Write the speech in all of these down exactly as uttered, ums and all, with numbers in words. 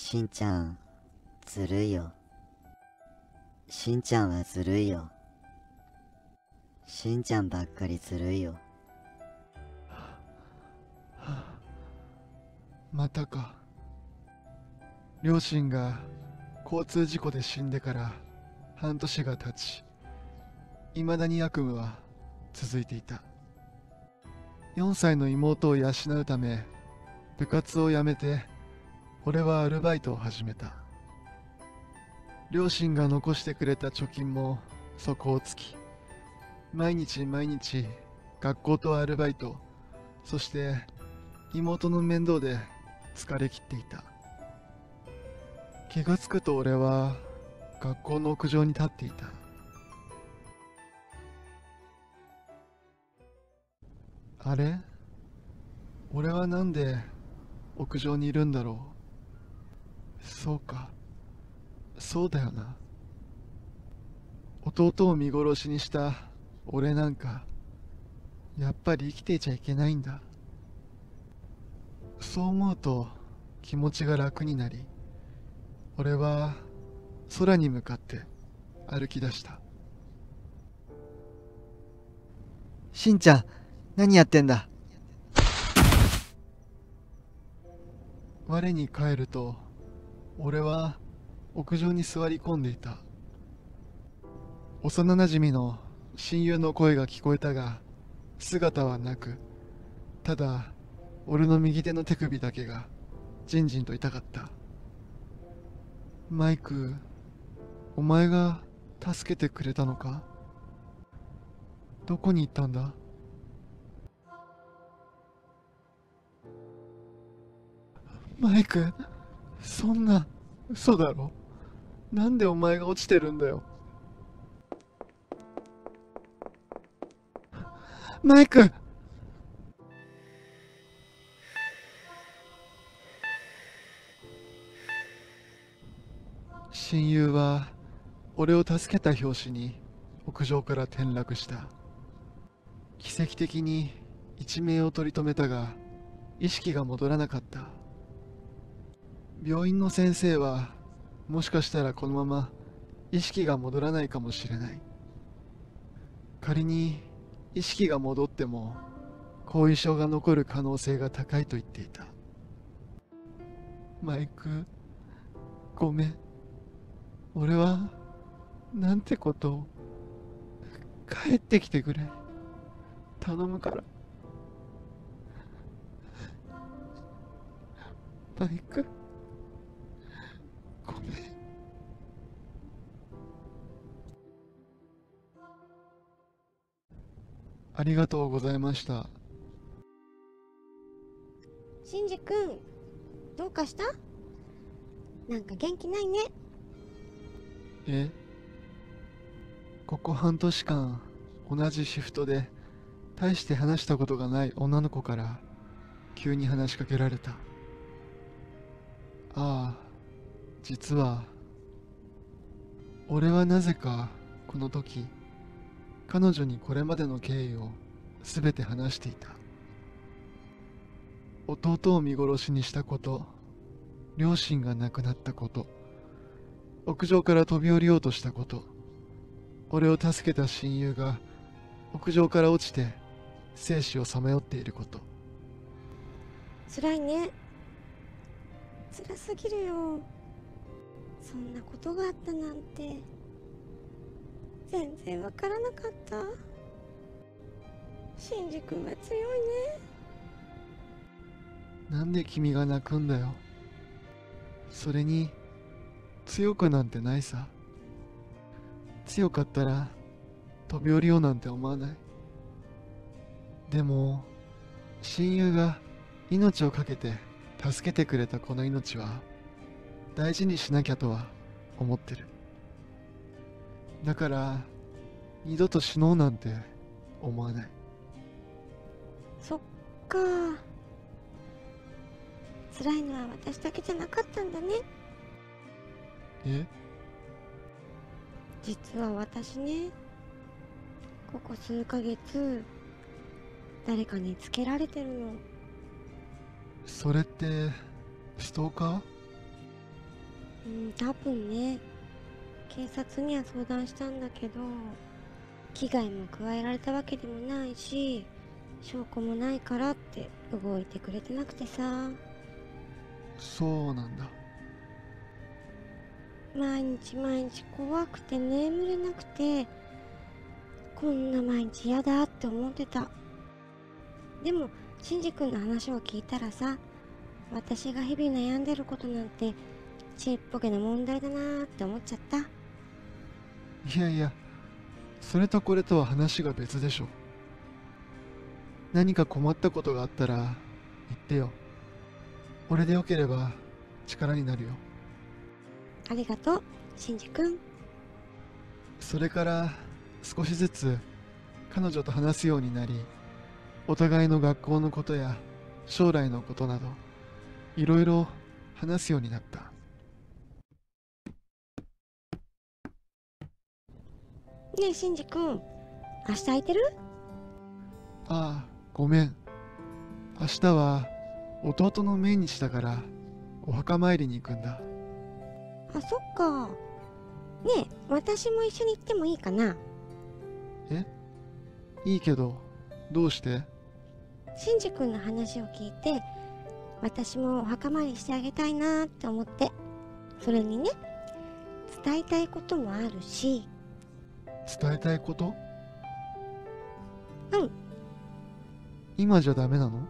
しんちゃん、ずるいよ。しんちゃんはずるいよ。しんちゃんばっかりずるいよ。またか。両親が交通事故で死んでから半年が経ち、いまだに悪夢は続いていた。よんさいの妹を養うため、部活を辞めて、俺はアルバイトを始めた。両親が残してくれた貯金も底をつき、毎日毎日学校とアルバイト、そして妹の面倒で疲れ切っていた。気がつくと俺は学校の屋上に立っていた。あれ？俺はなんで屋上にいるんだろう。そうか、そうだよな。弟を見殺しにした俺なんか、やっぱり生きていちゃいけないんだ。そう思うと気持ちが楽になり、俺は空に向かって歩き出した。しんちゃん、何やってんだ。我に返ると、俺は屋上に座り込んでいた。幼なじみの親友の声が聞こえたが、姿はなく、ただ俺の右手の手首だけがじんじんと痛かった。マイク、お前が助けてくれたのか。どこに行ったんだ。マイク、そんな、嘘だろ。なんでお前が落ちてるんだよ。マイク！親友は、俺を助けた拍子に、屋上から転落した。奇跡的に、一命を取り留めたが、意識が戻らなかった。病院の先生は、もしかしたらこのまま意識が戻らないかもしれない。仮に意識が戻っても後遺症が残る可能性が高いと言っていた。マイク、ごめん。俺はなんてことを。帰ってきてくれ。頼むから。マイク。ごめん。ありがとうございました。シンジ君、どうかした？なんか元気ないね。え？ここ半年間同じシフトで大して話したことがない女の子から急に話しかけられた。ああ、実は俺はなぜかこの時、彼女にこれまでの経緯を全て話していた。弟を見殺しにしたこと、両親が亡くなったこと、屋上から飛び降りようとしたこと、俺を助けた親友が屋上から落ちて生死をさまよっていること。辛いね。辛すぎるよ。そんなことがあったなんて全然わからなかった。シンジ君は強いね。なんで君が泣くんだよ。それに強くなんてないさ。強かったら飛び降りようなんて思わない。でも親友が命を懸けて助けてくれたこの命は大事にしなきゃとは思ってる。だから二度と死のうなんて思わない。そっか、辛いのは私だけじゃなかったんだね。え？実は私ね、ここ数ヶ月誰かにつけられてるの。それってストーカー？うん、多分ね、警察には相談したんだけど、危害も加えられたわけでもないし、証拠もないからって動いてくれてなくてさ。そうなんだ。毎日毎日怖くて眠れなくて、こんな毎日嫌だって思ってた。でもシンジ君の話を聞いたらさ、私が日々悩んでることなんてちっぽけな問題だなーって思っちゃった。いやいや、それとこれとは話が別でしょ。何か困ったことがあったら言ってよ。俺でよければ力になるよ。ありがとう、シンジ君。それから少しずつ彼女と話すようになり、お互いの学校のことや将来のことなどいろいろ話すようになった。ねえシンジ君、明日空いてる？ああ、ごめん。明日は弟の命日だからお墓参りに行くんだ。あ、そっか。ねえ、私も一緒に行ってもいいかな？え？いいけど、どうして？シンジ君の話を聞いて、私もお墓参りしてあげたいなって思って。それにね、伝えたいこともあるし。伝えたいこと？うん。今じゃダメなの？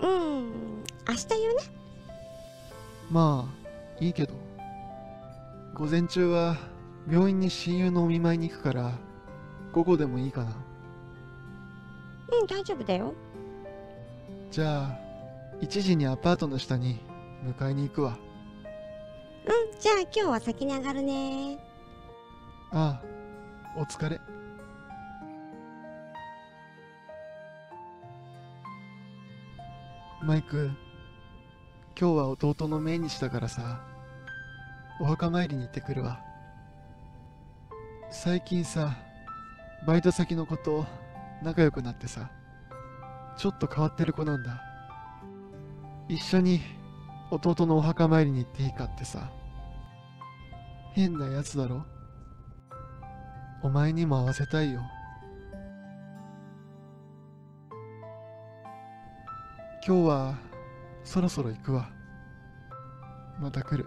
うん、明日言うね。まあいいけど、午前中は病院に親友のお見舞いに行くから、午後でもいいかな？うん、大丈夫だよ。じゃあいちじにアパートの下に迎えに行くわ。うん、じゃあ今日は先に上がるね。ああ、お疲れ。マイク、今日は弟の命日だからさ、お墓参りに行ってくるわ。最近さ、バイト先の子と仲良くなってさ、ちょっと変わってる子なんだ。一緒に弟のお墓参りに行っていいかってさ。変なやつだろ。お前にも会わせたいよ。今日はそろそろ行くわ。また来る。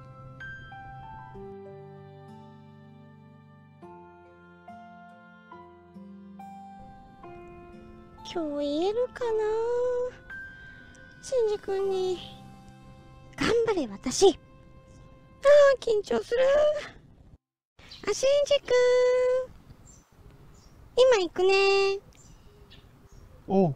今日言えるかな、シンジ君に。頑張れ私。ああ、緊張する。あ、シンジ君、今行くね。おう。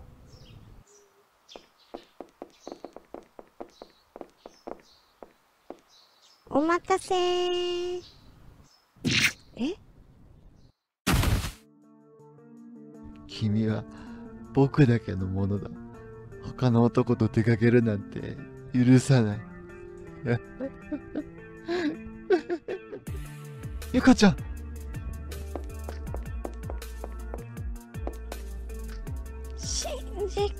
お待たせー。え？君は僕だけのものだ。他の男と出かけるなんて許さない。ゆかちゃん。シンジ君。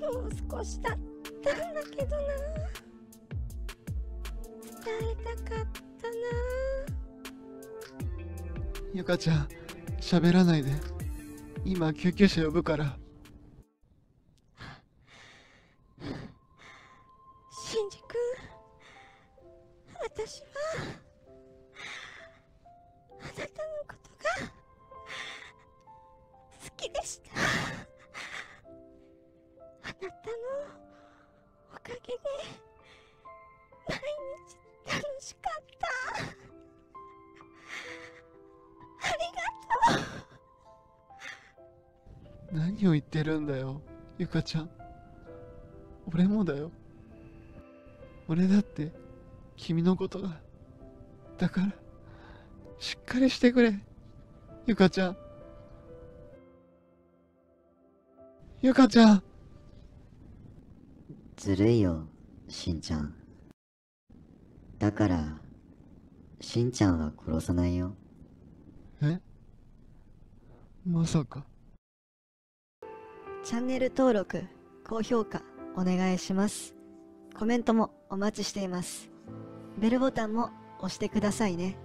もう少しだったんだけどな。伝えたかったな。ゆかちゃん、喋らないで。今救急車呼ぶから。シンジ君、私はあなたのことが好きでした。あなたのおかげで毎日楽しかった。ありがとう。何を言ってるんだよ、ゆかちゃん。俺もだよ。俺だって君のことがだから、しっかりしてくれ、ゆかちゃん。ゆかちゃん。ずるいよ、しんちゃん。だから、しんちゃんは殺さないよ。え？まさか。チャンネル登録高評価お願いします。コメントもお待ちしています。ベルボタンも押してくださいね。